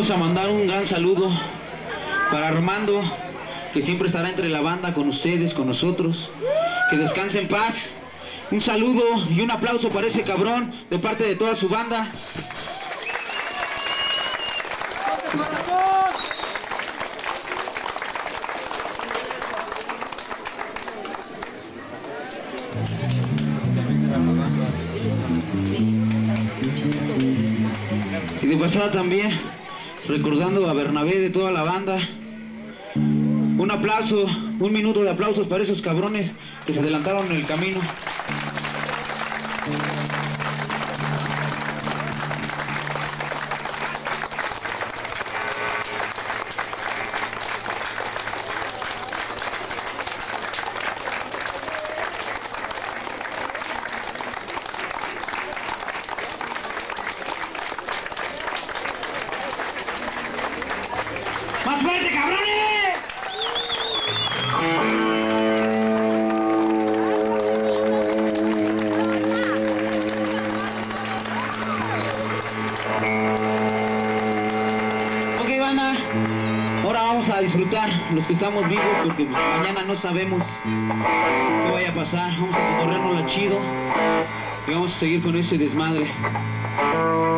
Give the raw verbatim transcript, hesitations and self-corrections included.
vamos a mandar un gran saludo para Armando, que siempre estará entre la banda con ustedes, con nosotros. Que descanse en paz. Un saludo y un aplauso para ese cabrón de parte de toda su banda. Y de pasada también, recordando a Bernabé de toda la banda. Un aplauso, un minuto de aplausos para esos cabrones que se adelantaron en el camino. ¡Más fuerte, cabrones! Ahora vamos a disfrutar los que estamos vivos, porque pues mañana no sabemos qué vaya a pasar. Vamos a corrernos la chido y vamos a seguir con ese desmadre.